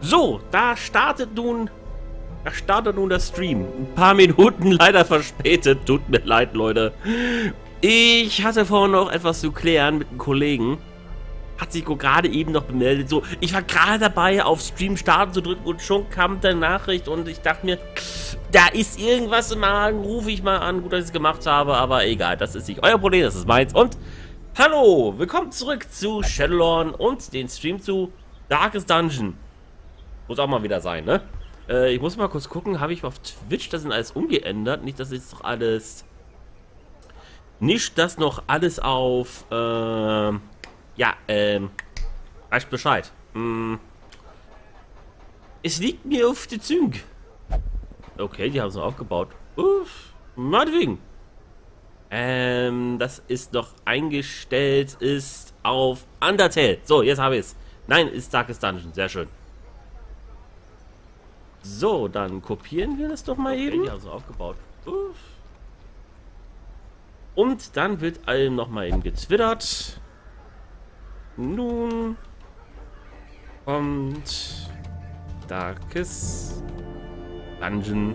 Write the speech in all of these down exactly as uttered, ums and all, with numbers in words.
So, da startet nun, da startet nun der Stream. Ein paar Minuten leider verspätet. Tut mir leid, Leute. Ich hatte vorhin noch etwas zu klären mit einem Kollegen. Hat sich gerade eben noch bemeldet. So, ich war gerade dabei, auf Stream starten zu drücken und schon kam der Nachricht und ich dachte mir, da ist irgendwas im Magen, rufe ich mal an. Gut, dass ich es gemacht habe, aber egal. Das ist nicht euer Problem, das ist meins. Und hallo, willkommen zurück zu Shadowlorn und den Stream zu Darkest Dungeon. Muss auch mal wieder sein, ne? Äh, ich muss mal kurz gucken, habe ich auf Twitch das denn alles umgeändert? Nicht, dass jetzt doch alles... Nicht, dass noch alles auf... Äh, Ja, ähm, reicht Bescheid. Hm. Es liegt mir auf die Züge. Okay, die haben es noch aufgebaut. Uff, meinetwegen. Ähm, das ist noch eingestellt, ist auf Undertale. So, jetzt habe ich es. Nein, ist Darkest Dungeon. Sehr schön. So, dann kopieren wir das doch mal okay, eben. Die haben es noch aufgebaut. Uff. Und dann wird allem noch mal eben getwittert. Nun kommt Darkest Dungeon.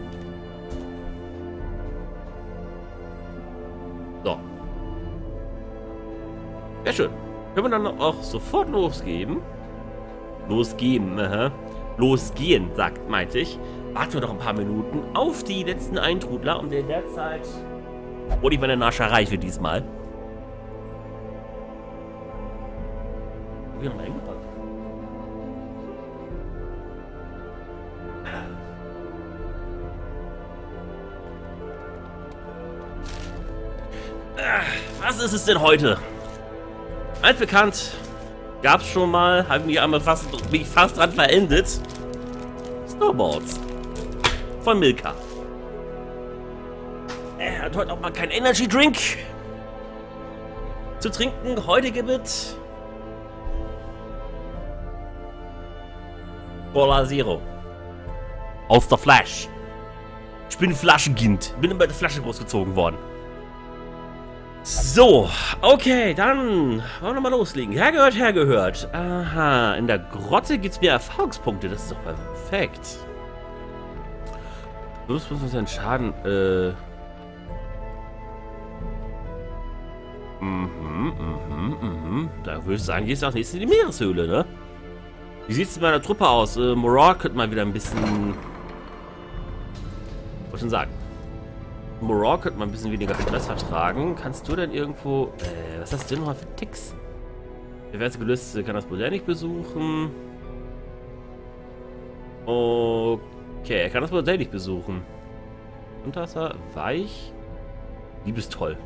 So. Sehr schön. Können wir dann auch sofort losgeben? Losgeben, aha. Losgehen, sagt, meinte ich. Warten wir noch ein paar Minuten auf die letzten Eintrudler und in der Zeit hole ich meine Nascherei für diesmal. Noch mal eingepackt. Was ist es denn heute? Altbekannt. Gab's schon mal. Habe mich einmal fast, mich fast dran verendet. Snowballs. Von Milka. Er hat heute auch mal keinen Energy Drink. Zu trinken. Heute gibt Cola Zero. Aus der Flasche. Ich bin Flaschenkind. Bin immer der Flasche großgezogen worden. So, okay, dann wollen wir mal loslegen. Hergehört, hergehört. Aha, in der Grotte gibt es mehr Erfahrungspunkte. Das ist doch perfekt. Bloß muss man seinen Schaden. Äh. Mhm, mhm, mhm. Da würde ich sagen, gehst du als nächstes in die Meereshöhle, ne? Wie sieht es mit meiner Truppe aus? Äh, Moral könnte mal wieder ein bisschen... Was soll ich denn sagen? Moral könnte mal ein bisschen weniger Stress vertragen. Kannst du denn irgendwo... Äh, was hast du denn nochmal für Ticks? Wer wäre es gelöst? Kann das Modell nicht besuchen. Okay, er kann das Modell nicht besuchen. Unterwasser, weich. Liebestoll.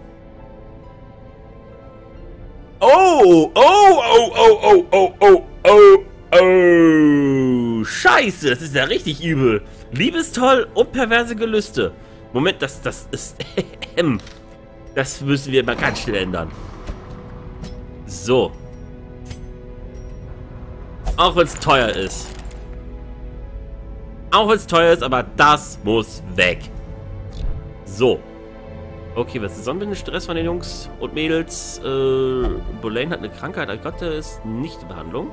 Oh, oh, oh, oh, oh, oh, oh, oh. Oh, scheiße, das ist ja richtig übel. Liebestoll und perverse Gelüste. Moment, das, das ist... Das müssen wir mal ganz schnell ändern. So. Auch wenn es teuer ist. Auch wenn es teuer ist, aber das muss weg. So. Okay, was ist sonst ein Stress von den Jungs und Mädels? Äh, Boleyn hat eine Krankheit, oh Gott, der ist nicht in Behandlung.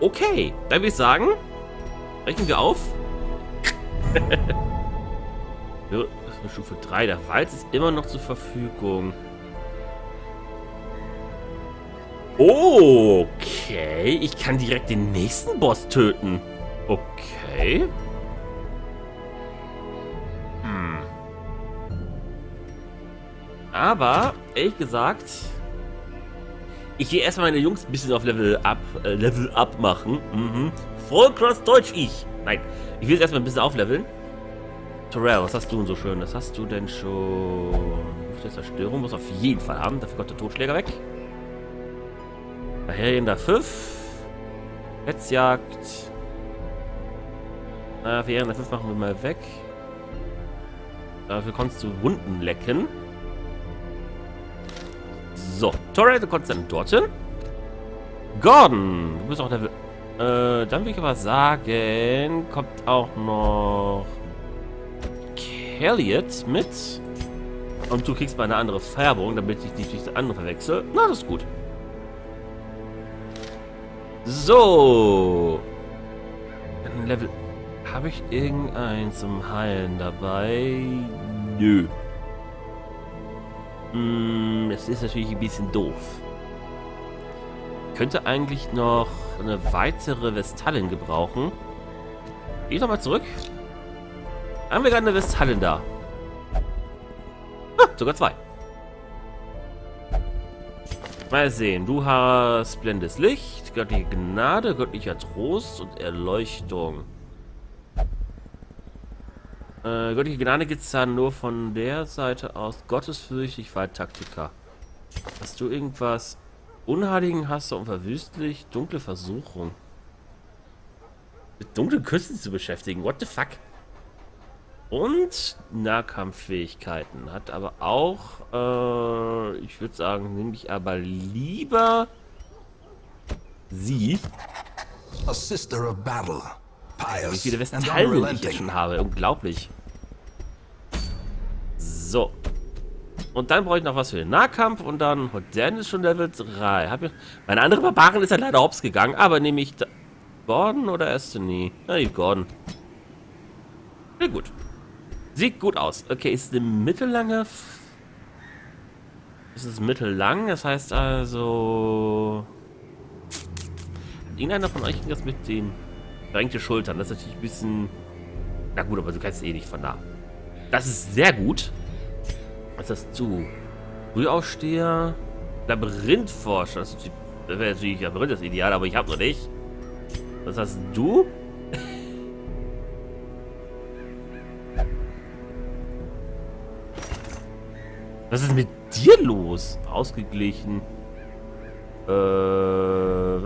Okay, dann würde ich sagen, rechnen wir auf. Das ist Stufe drei, der Wald ist immer noch zur Verfügung. Okay, ich kann direkt den nächsten Boss töten. Okay. Hm. Aber, ehrlich gesagt... Ich gehe erstmal meine Jungs ein bisschen auf Level Up, äh, Level Up machen. Mhm. Vollcross-Deutsch ich. Nein, ich will es erstmal ein bisschen aufleveln. Terrell, was hast du denn so schön? Das hast du denn schon... Zerstörung muss auf jeden Fall haben. Dafür kommt der Totschläger weg. Verheerender Pfiff. Hetzjagd. Äh, Verheerender Pfiff machen wir mal weg. Dafür konntest du Wunden lecken. So, Torrey, du kommst dann dorthin. Gordon, du bist auch Level... Äh, dann würde ich aber sagen, kommt auch noch... Kelliot mit. Und du kriegst mal eine andere Färbung, damit ich dich durch die andere verwechsel. Na, das ist gut. So. Habe ich irgendeins zum Heilen dabei? Nö. Hm, das ist natürlich ein bisschen doof. Ich könnte eigentlich noch eine weitere Vestalin gebrauchen. Geh ich nochmal zurück. Haben wir gerade eine Vestalin da? Ah, sogar zwei. Mal sehen, du hast blendendes Licht, göttliche Gnade, göttlicher Trost und Erleuchtung. Äh, göttliche Gnade gibt es da nur von der Seite aus. Gottesfürchtigkeit, Taktiker. Hast du irgendwas? Unheiligen Hass und verwüstlich, dunkle Versuchung. Mit dunklen Künsten zu beschäftigen, what the fuck? Und Nahkampffähigkeiten. Hat aber auch, äh, ich würde sagen, nehme ich aber lieber sie. A sister of battle. Pious. Wie viele Vestalien ich jetzt schon habe. Unglaublich. So. Und dann brauche ich noch was für den Nahkampf. Und dann, Hodan ist schon Level drei. Hab ich, meine andere Barbaren ist ja leider hops gegangen. Aber nehme ich da, Gordon oder Estony? Ja, die Gordon. Ja, gut. Sieht gut aus. Okay, ist eine mittellange... Ist es mittellang? Das heißt also... Hat irgendeiner von euch das mit den... Beengte Schultern. Das ist natürlich ein bisschen... Na gut, aber du kannst eh nicht von da. Das ist sehr gut. Was hast du? Frühaufsteher... Labyrinthforscher. Das wäre natürlich Labyrinth das Ideal, aber ich habe noch nicht. Was hast du? Was ist mit dir los? Ausgeglichen. Äh.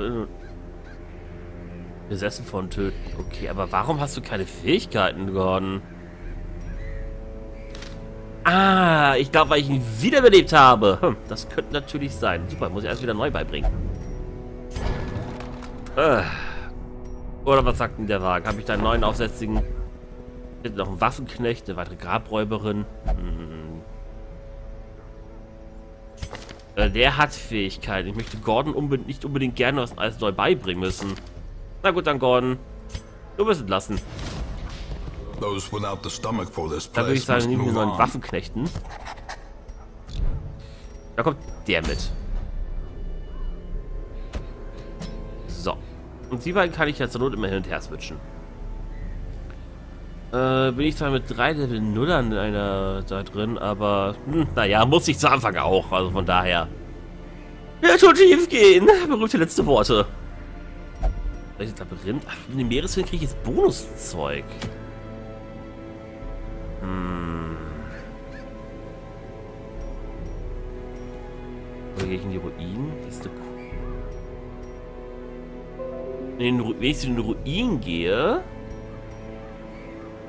Besessen von Töten. Okay, aber warum hast du keine Fähigkeiten, Gordon? Ah, ich glaube, weil ich ihn wiederbelebt habe. Hm, das könnte natürlich sein. Super, muss ich erst wieder neu beibringen. Äh. Oder was sagt denn der Wagen? Habe ich da einen neuen aufsätzigen? Ich hätte noch einen Waffenknecht, eine weitere Grabräuberin. Hm. Der hat Fähigkeiten. Ich möchte Gordon unbe- nicht unbedingt gerne was alles neu beibringen müssen. Na gut, dann Gordon. Du wirst entlassen. Da würde ich sagen, nehmen wir so einen Waffenknechten. Da kommt der mit. So. Und die beiden kann ich ja zur Not immer hin und her switchen. Äh, bin ich zwar mit drei Level nullern einer da drin, aber hm, naja, muss ich zu Anfang auch, also von daher. Ja, schon schief gehen! Berühmte letzte Worte. Welches Labyrinth? Ach, in den Meereswind kriege ich jetzt Bonuszeug. Hm. Wo gehe ich in die Ruinen? Das ist eine Kuh. Wenn ich zu den Ruinen gehe...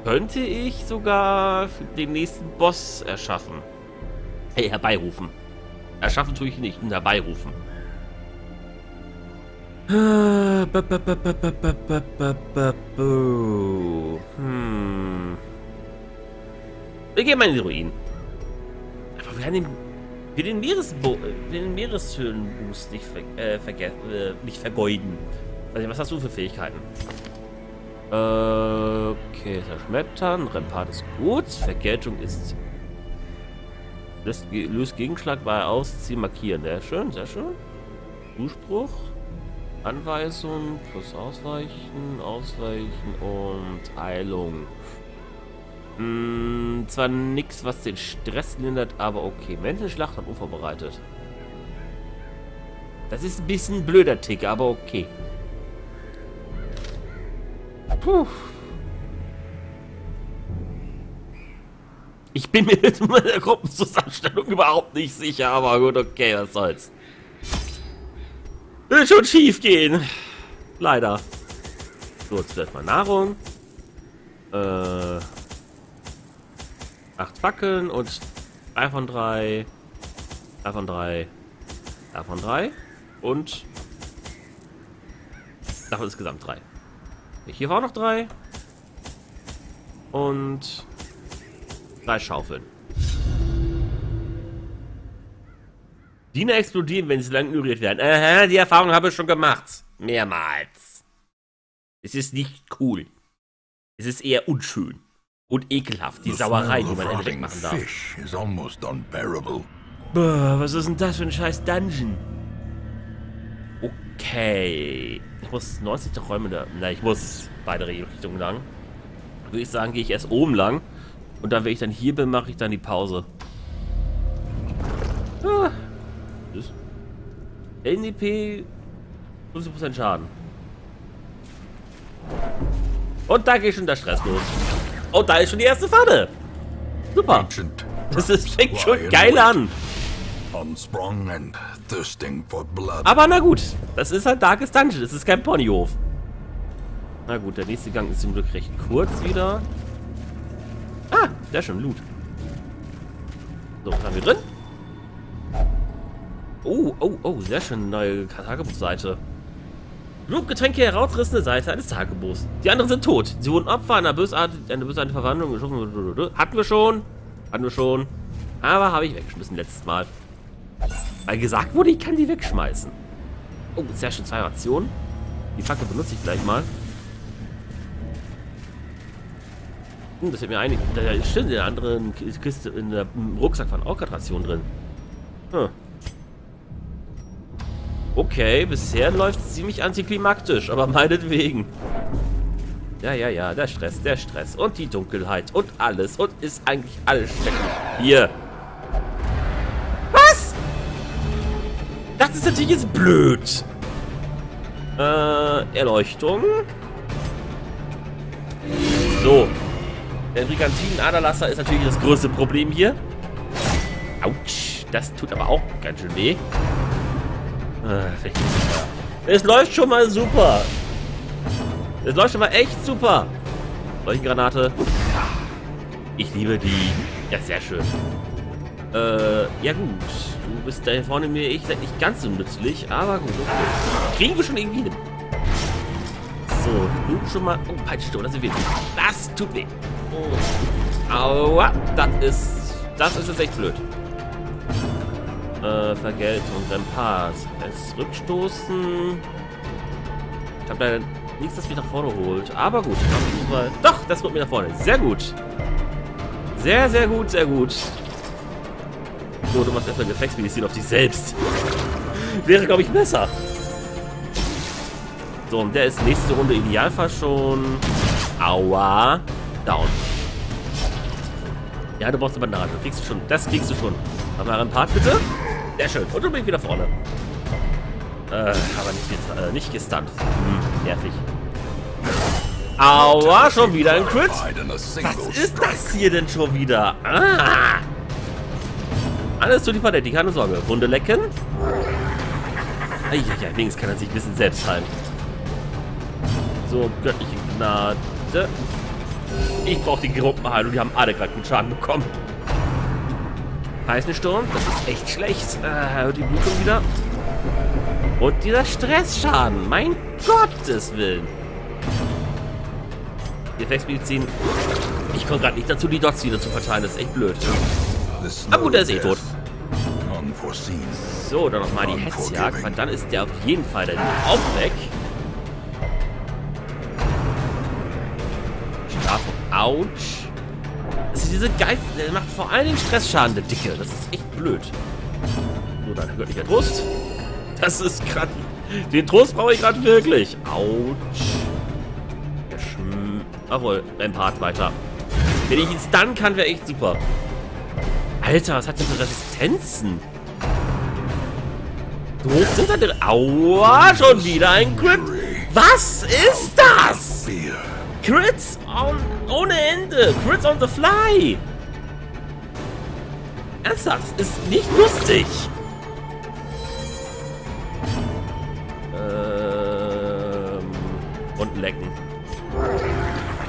Könnte ich sogar den nächsten Boss erschaffen? Hey, herbeirufen. Erschaffen tue ich nicht, nur herbeirufen. Hm. Wir gehen mal in die Ruinen. Aber wir haben den, wir den, Meeresbo den Meereshöhlenboost nicht, ver äh, äh, nicht vergeuden. Also, was hast du für Fähigkeiten? Okay, Zerschmettern, Rempart ist gut, Vergeltung ist... Löst, löst Gegenschlag bei Ausziehen, Markieren. Sehr schön, sehr schön. Zuspruch, Anweisung, plus Ausweichen, Ausweichen und Heilung. Hm, zwar nichts, was den Stress lindert, aber okay. Menschenschlacht und unvorbereitet. Das ist ein bisschen ein blöder Tick, aber okay. Puh. Ich bin mir mit meiner Gruppenzusammenstellung überhaupt nicht sicher, aber gut, okay, was soll's. Wird schon schief gehen. Leider. So, jetzt vielleicht mal Nahrung. Äh. Acht Fackeln und drei von drei. Drei von drei. Drei von drei. Und. Davon insgesamt drei. Hier war auch noch drei. Und drei Schaufeln. Diener explodieren, wenn sie lang ignoriert werden. Aha, die Erfahrung habe ich schon gemacht. Mehrmals. Es ist nicht cool. Es ist eher unschön und ekelhaft, die Sauerei, die man endlich machen darf. Boah, was ist denn das für ein scheiß Dungeon? Okay. Ich muss neunzig Räume da. Na, ich muss beide Richtungen lang. Würde ich sagen, gehe ich erst oben lang. Und dann, wenn ich dann hier bin, mache ich dann die Pause. Ah. Tschüss. N D P fünfzig Prozent Schaden. Und da geht schon der Stress los. Und da ist schon die erste Pfanne. Super. Das ist, fängt schon geil an. Aber na gut, das ist halt Darkest Dungeon, das ist kein Ponyhof. Na gut, der nächste Gang ist zum Glück recht kurz wieder. Ah, sehr schön, Loot. So, was haben wir drin? Oh, oh, oh, sehr schön, neue Tagebuchseite. Blutgetränke, herausrissene Seite eines Tagebuchs. Die anderen sind tot. Sie wurden Opfer einer bösartigen bösartige Verwandlung geschossen. Hatten wir schon. Hatten wir schon. Aber habe ich weggeschmissen letztes Mal. Weil gesagt wurde, ich kann die wegschmeißen. Oh, sehr schön, zwei Rationen. Die Fackel benutze ich gleich mal. Hm, das hat mir einige. Da stimmt, in der anderen Kiste, in der, im Rucksack waren auch gerade Rationen drin. Hm. Okay, bisher läuft es ziemlich antiklimaktisch, aber meinetwegen. Ja, ja, ja, der Stress, der Stress und die Dunkelheit und alles und ist eigentlich alles stecken. Hier. Was? Das ist natürlich jetzt blöd. Äh, Erleuchtung. So. Der Brigantinen-Aderlasser ist natürlich das größte Problem hier. Autsch, das tut aber auch ganz schön weh. Es läuft schon mal super. Es läuft schon mal echt super. Leuchtengranate. Ich liebe die. Ja, sehr schön. Äh, ja gut. Du bist da vorne mir echt nicht ganz so nützlich, aber gut. Okay. Kriegen wir schon irgendwie hin. So, nun schon mal. Oh, Peitschenstone, das tut weh. Das tut weh. Oh. Aua, das ist. Das ist jetzt echt blöd. Äh, Vergeltung, dann Pass. Es rückstoßen. Ich habe leider nichts, das mich nach vorne holt. Aber gut. Mal. Doch, das holt mir nach vorne. Sehr gut. Sehr, sehr gut, sehr gut. So, du machst erstmal Reflexmedizin auf dich selbst. Wäre, glaube ich, besser. So, und der ist nächste Runde idealfall schon. Aua. Down. Ja, du brauchst eine Bandage. Das kriegst du schon. Das kriegst du schon. Mach mal einen Part, bitte. Sehr schön. Und du bist wieder vorne. Äh, aber nicht, äh, nicht gestunt. Hm, nervig. Aua, schon wieder ein Crit. Was ist das hier denn schon wieder? Ah. Alles zu die Paletti, keine Sorge. Wunde lecken. Eieiei, links kann er sich ein bisschen selbst halten. So, göttliche Gnade. Ich brauche die Gruppenheilung, die haben alle gerade gut Schaden bekommen. Heißen Sturm, das ist echt schlecht. Äh, die Blutung wieder. Und dieser Stressschaden, mein Gottes Willen. Die Reflexmedizin. Ich komme gerade nicht dazu, die Dots wieder zu verteilen, das ist echt blöd. Aber gut, der ist eh tot. So, dann nochmal die Hetzjagd, weil dann ist der auf jeden Fall dann auch weg. Autsch. Das ist diese Geist, der macht vor allen Dingen Stressschaden, der Dicke. Das ist echt blöd. So, dann göttlicher Trost. Das ist gerade. Den Trost brauche ich gerade wirklich. Autsch. Der Schm. Jawohl, ein Part weiter. Wenn ich ihn stunnen kann, wäre echt super. Alter, was hat denn für Resistenzen? So hoch sind da denn. Aua, schon wieder ein Crit. Was ist das? Crits on, ohne Ende. Crits on the fly. Ernsthaft, das ist nicht lustig. Ähm, und lecken.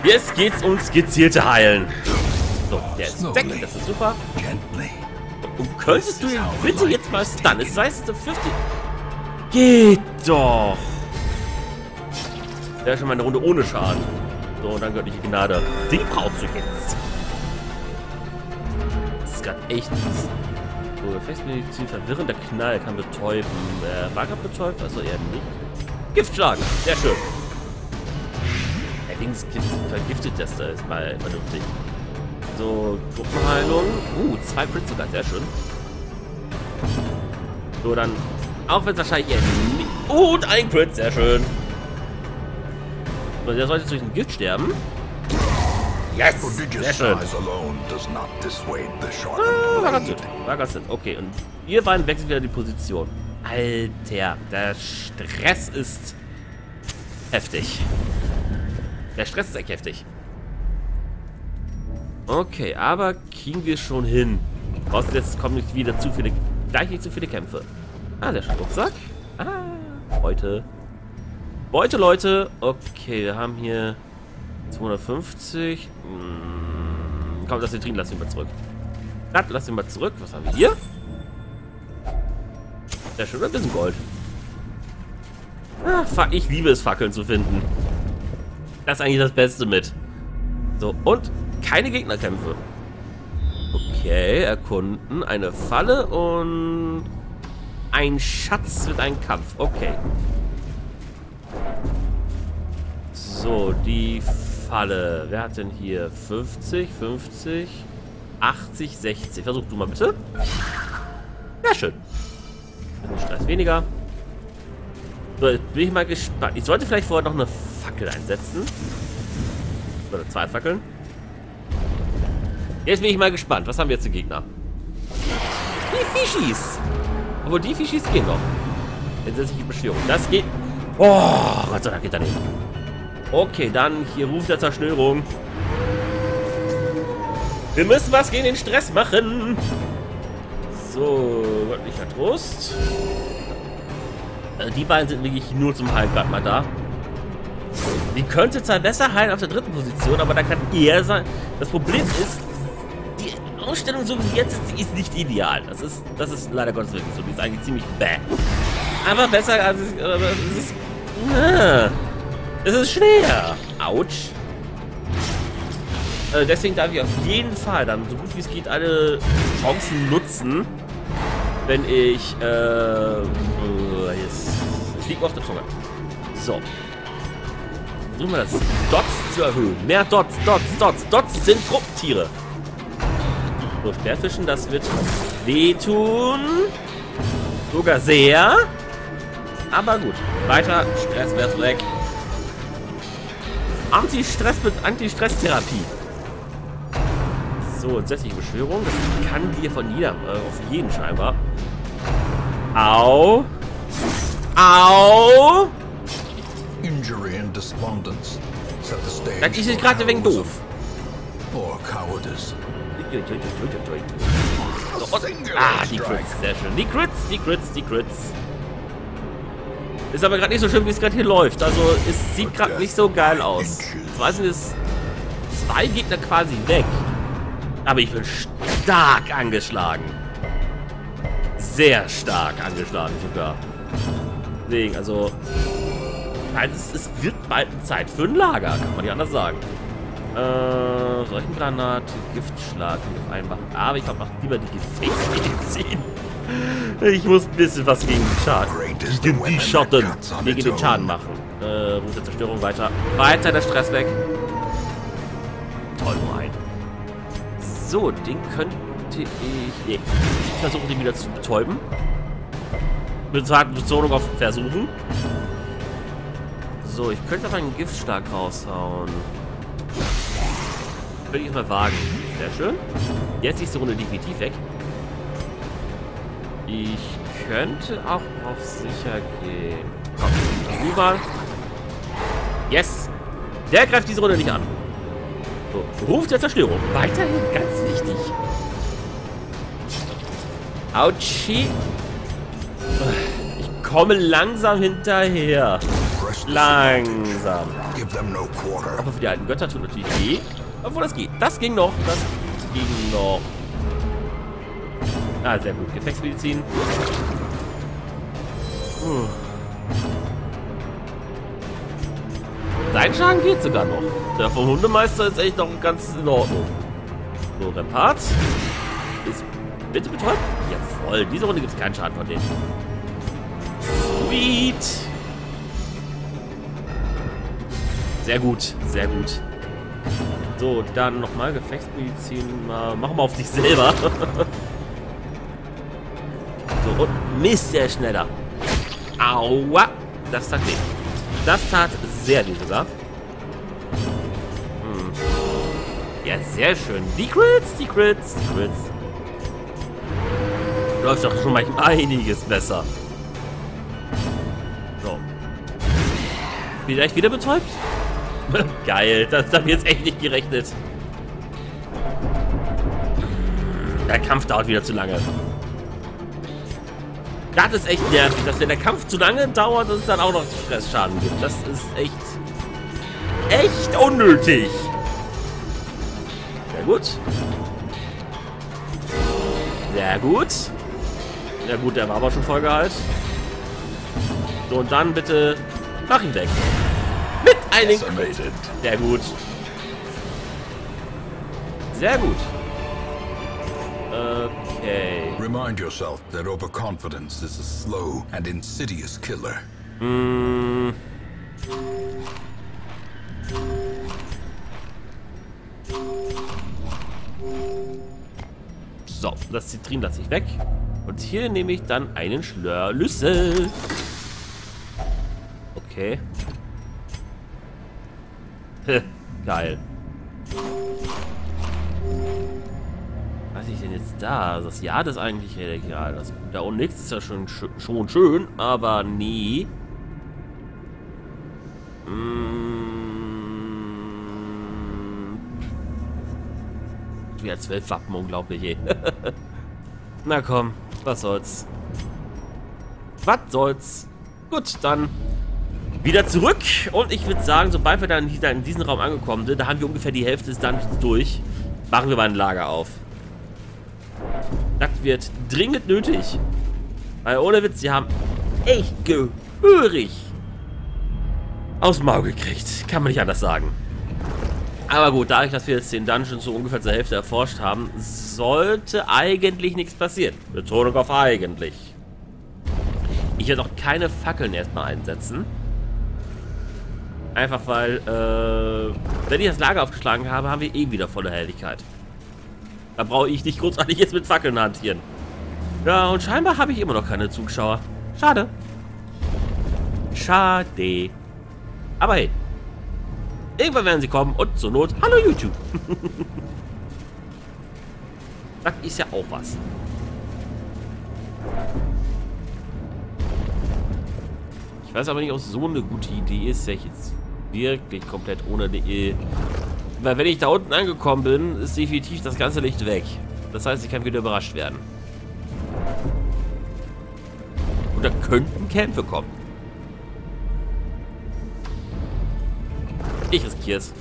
Jetzt geht's uns gezielte heilen. So, der ist weg, das ist super. Und könntest du ihn bitte jetzt mal stunnen? Es heißt fünfzig. Geht doch. Der ist schon mal eine Runde ohne Schaden. So, und dann göttliche Gnade. Die brauchst du jetzt. Das ist gerade echt mies. So, Reflexmedizin, verwirrender Knall kann betäuben. Äh, war gerade betäubt? Also eher nicht. Giftschlag. Sehr schön. Ey, Dingskind vergiftet das da ist mal vernünftig. So, Gruppenheilung. Uh, zwei Crits sogar, sehr schön. So, dann, auch wenn es wahrscheinlich eher nicht... Und ein Crit, sehr schön. So, der sollte durch ein Gift sterben. Yes, sehr schön. Ah, war ganz gut, war ganz gut. Okay, und ihr beiden wechselt wieder die Position. Alter, der Stress ist heftig. Der Stress ist echt heftig. Okay, aber kriegen wir schon hin. Außer jetzt kommen nicht wieder zu viele, gleich nicht zu viele Kämpfe. Ah, der Rucksack. Ah, Beute. Beute, Leute. Okay, wir haben hier zweihundertfünfzig. Hm, komm, lass ihn drin, lass ihn mal zurück. Lass ihn mal zurück. Was haben wir hier? Sehr schön, ein bisschen Gold. Ah, fuck, ich liebe es, Fackeln zu finden. Das ist eigentlich das Beste mit. So, und keine Gegnerkämpfe. Okay, erkunden. Eine Falle und ein Schatz mit einem Kampf. Okay. So, die Falle. Wer hat denn hier? fünfzig, fünfzig, achtzig, sechzig. Versuch du mal bitte. Sehr schön. Stress weniger. So, jetzt bin ich mal gespannt. Ich sollte vielleicht vorher noch eine Fackel einsetzen. Oder zwei Fackeln. Jetzt bin ich mal gespannt. Was haben wir jetzt für Gegner? Die Fischis. Obwohl, die Fischis gehen noch. Jetzt setze ich die Beschwörung. Das geht... Oh, Gott sei Dank geht da nicht. Okay, dann hier Ruf der Zerstörung. Wir müssen was gegen den Stress machen. So, göttlicher Trost. Also die beiden sind wirklich nur zum Heilen gerade mal da. Die könnte zwar besser heilen auf der dritten Position, aber da kann eher sein. Das Problem ist, die Ausstellung so wie jetzt ist, die ist nicht ideal. Das ist, das ist leider Gottes wirklich so. Die ist eigentlich ziemlich bäh. Aber besser als es, aber es ist. Na, es ist schwer. Autsch. Also deswegen darf ich auf jeden Fall dann so gut wie es geht alle Chancen nutzen, wenn ich äh, yes. ich liege auf der Zunge. So, versuchen wir das Dots zu erhöhen. Mehr Dots, Dots, Dots, Dots sind Gruppentiere. So, Speerfischen, das wird wehtun, sogar sehr. Aber gut, weiter Stress wär's weg. Anti-Stress mit Anti-Stress-Therapie. So, tatsächlich Beschwörung. Das kann dir von jeder, äh, auf jeden scheinbar. Au. Au. Injury and despondence. Das ist jetzt gerade ein wenig doof. So, und, ah, die Crits, sehr schön. Die Crits, die Crits, die Crits. Ist aber gerade nicht so schön, wie es gerade hier läuft. Also, es sieht gerade nicht so geil aus. Ich weiß nicht, ist zwei Gegner quasi weg. Aber ich bin stark angeschlagen. Sehr stark angeschlagen sogar. Deswegen, also... Es, es wird bald Zeit für ein Lager, kann man nicht anders sagen. Äh, Seuchengranate, Giftschlag, noch einmachen. Aber ich glaube, mach lieber die Gefäßmedizin. Ich muss ein bisschen was gegen den Schaden. Gegen die Schotten. Gegen den Schaden machen. Äh, Ruf der Zerstörung weiter. Weiter der Stress weg. Toll, nur ein. So, den könnte ich... Nee. Ich versuche, den wieder zu betäuben. Mit zarten Bezogen auf Versuchen. So, ich könnte aber einen Giftschlag raushauen. Will ich jetzt mal wagen. Sehr schön. Jetzt ist die Runde definitiv weg. Ich könnte auch auf sicher gehen. Komm, rüber. Yes! Der greift diese Runde nicht an. So, Ruf der Zerstörung. Weiterhin ganz wichtig. Autschi. Ich komme langsam hinterher. Langsam. Aber für die alten Götter tut natürlich weh. Obwohl das geht. Das ging noch. Das ging noch. Ah, sehr gut. Gefechtsmedizin. Hm. Sein Schaden geht sogar noch. Der vom Hundemeister ist echt noch ganz in Ordnung. So, Rempart. Ist bitte betäubt? Jawohl, diese Runde gibt es keinen Schaden von denen. Sweet. Sehr gut, sehr gut. So, dann nochmal Gefechtsmedizin. Machen wir auf dich selber. So, und Mist, der schneller. Aua. Das tat weh. Das tat sehr weh sogar. Hm. Ja, sehr schön. Die Crits, die Crits, die Crits. Läuft doch schon mal einiges besser. So. Vielleicht wieder betäubt? Geil, das habe ich jetzt echt nicht gerechnet. Der Kampf dauert wieder zu lange. Das ist echt nervig, dass wenn der Kampf zu lange dauert, dass es dann auch noch Stressschaden gibt. Das ist echt... echt unnötig. Sehr gut. Sehr gut. Ja gut, der war aber schon vollgeheilt. So, und dann bitte mach ihn weg. Mit einem Crit. Sehr gut. Sehr gut. Okay. Remind yourself that overconfidence is a slow and insidious killer. Mm. So, das Zitrin lasse ich weg. Und hier nehme ich dann einen Schlörlüssel. Okay. Geil. Was hatte ich denn jetzt da? Das Jahr ist eigentlich egal. Das da und nichts ist ja schon, schon schön, aber nie. Wir haben zwölf Wappen, unglaublich eh. Na komm, was soll's. Was soll's. Gut, dann wieder zurück. Und ich würde sagen, sobald wir dann in diesen Raum angekommen sind, da haben wir ungefähr die Hälfte des Dungeons durch, machen wir mal ein Lager auf. Das wird dringend nötig. Weil ohne Witz, sie haben echt gehörig aus dem Maul gekriegt. Kann man nicht anders sagen. Aber gut, dadurch, dass wir jetzt den Dungeon so ungefähr zur Hälfte erforscht haben, sollte eigentlich nichts passieren. Betonung auf eigentlich. Ich werde auch keine Fackeln erstmal einsetzen. Einfach weil, äh, wenn ich das Lager aufgeschlagen habe, haben wir eh wieder volle Helligkeit. Da brauche ich nicht großartig jetzt mit Fackeln hantieren. Ja, und scheinbar habe ich immer noch keine Zuschauer. Schade. Schade. Aber hey. Irgendwann werden sie kommen und zur Not, hallo YouTube. Das ist ja auch was. Ich weiß aber nicht, ob es so eine gute Idee ist, dass ich jetzt wirklich komplett ohne D E. Weil wenn ich da unten angekommen bin, ist definitiv das ganze Licht weg. Das heißt, ich kann wieder überrascht werden. Und da könnten Kämpfe kommen. Ich riskiere es.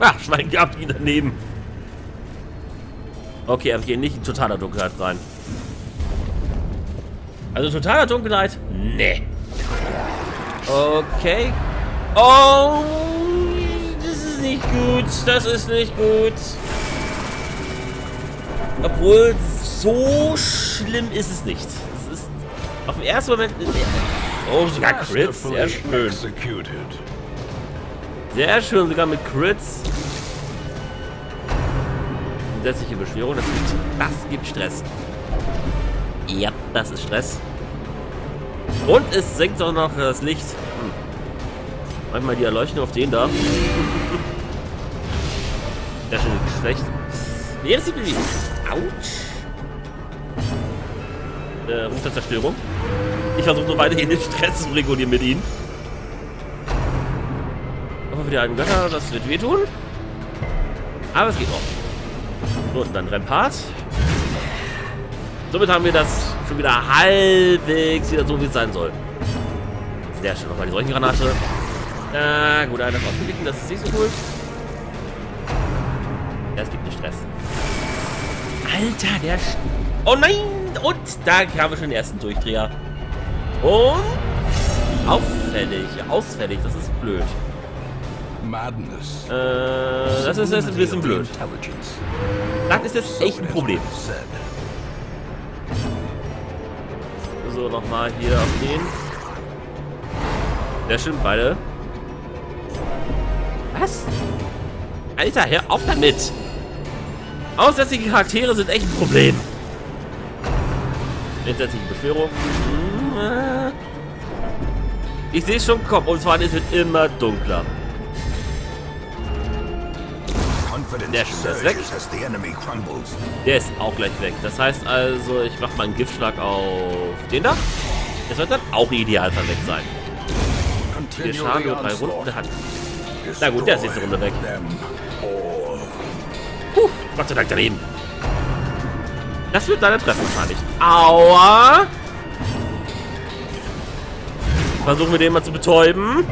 Ach, Schwein gab ihn daneben. Okay, aber wir gehen nicht in totaler Dunkelheit rein. Also totaler Dunkelheit? Nee. Okay. Oh, das ist nicht gut. Das ist nicht gut. Obwohl, so schlimm ist es nicht. Auf dem ersten Moment... Oh, sogar Crits. Sehr schön. Sehr schön, sogar mit Crits. Grundsätzliche Beschwerung. Das gibt, das gibt Stress. Ja, das ist Stress. Und es senkt auch noch das Licht. Hm. Manchmal die Erleuchtung auf den da. Sehr schön, schlecht. Nee, das sieht mir nicht. Autsch. Äh, Zerstörung. Ich versuche nur weiterhin den Stress zu regulieren mit ihnen. Aber wieder einen Götter, das wird wehtun. Aber es geht auch. So, und dann Rempart. Somit haben wir das schon wieder halbwegs wieder so, wie es sein soll. Sehr schön, nochmal die Seuchengranate. Na gut, einer ist ausgeglichen, das ist nicht so cool. Ja, es gibt einen Stress. Alter, der... Sch oh nein! Und da haben wir schon den ersten Durchdreher. Und auffällig, ausfällig, das ist blöd. Äh, das ist jetzt ein bisschen blöd. Das ist jetzt echt ein Problem. So, so nochmal hier abnehmen. Sehr schön, beide. Was? Alter, hör auf damit! Aussätzige Charaktere sind echt ein Problem. Entsetzliche Beschwörung. Ich sehe es schon kommen. Und zwar, es wird immer dunkler. Der ist weg. Der ist auch gleich weg. Das heißt also, ich mache mal einen Giftschlag auf den da. Das wird dann auch ideal weg sein. Der Schaden nur drei Runden hat. Na gut, der ist jetzt eine Runde weg. Puh, Gott sei Dank daneben. Das wird leider treffen, wahrscheinlich. Aua! Versuchen wir den mal zu betäuben.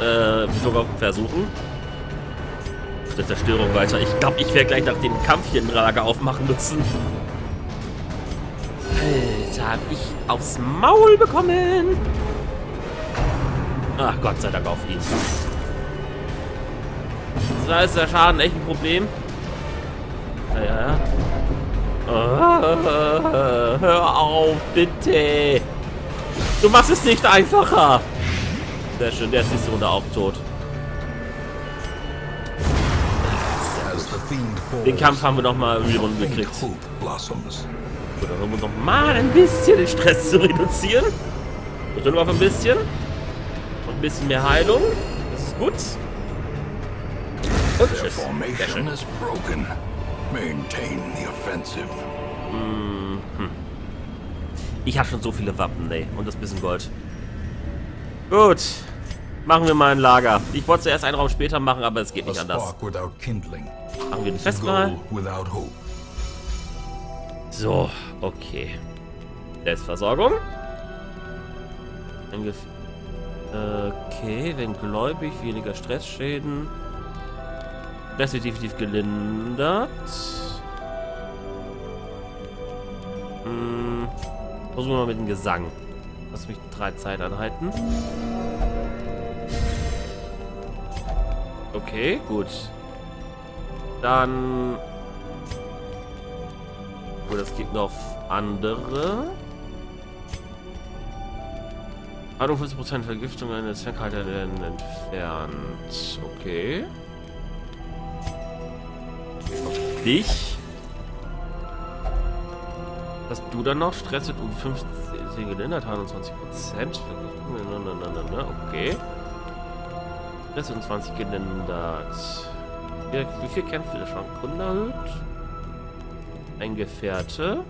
Äh, sogar versuchen. Der Zerstörung weiter. Ich glaube, ich werde gleich nach dem Kampf hier einen Lager aufmachen müssen. Alter, hab ich aufs Maul bekommen. Ach, Gott sei Dank auf ihn. Da ist der Schaden echt ein Problem. Naja. Oh, hör auf, bitte. Du machst es nicht einfacher. Sehr schön, der ist diese Runde auch tot. Den Kampf haben wir nochmal in die Runde gekriegt. Gut, dann haben wir nochmal ein bisschen den Stress zu reduzieren. Und dann noch ein bisschen. Und ein bisschen mehr Heilung. Das ist gut. Und tschüss. Sehr schön. Ich habe schon so viele Wappen, ey. Und das bisschen Gold. Gut. Machen wir mal ein Lager. Ich wollte zuerst einen Raum später machen, aber es geht nicht anders. Machen wir den Fest mal. So, okay. Selbstversorgung. Okay, wenn gläubig, weniger Stressschäden. Das wird definitiv gelindert. Hm. Versuchen wir mal mit dem Gesang. Lass mich drei Zeiteinheiten. Okay, gut. Dann... Gut, es gibt noch andere. einundfünfzig Prozent Vergiftung eines Fernhaltern entfernt. Okay. Auf dich. Hast du dann noch Stress mit um fünfzehn gelindert? einundzwanzig Prozent Vergiftung. Okay. dreiundzwanzig gelindert. Wie viel Kämpfe der Schwankgrund erhöht? Ein Gefährte.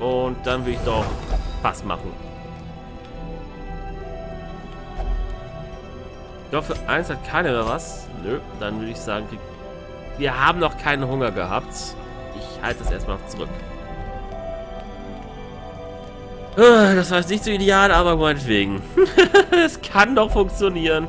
Und dann will ich doch Pass machen. Ich glaube, für eins hat keiner mehr was. Nö, dann würde ich sagen, wir haben noch keinen Hunger gehabt. Ich halte das erstmal zurück. Das heißt nicht so ideal, aber meinetwegen. Es kann doch funktionieren.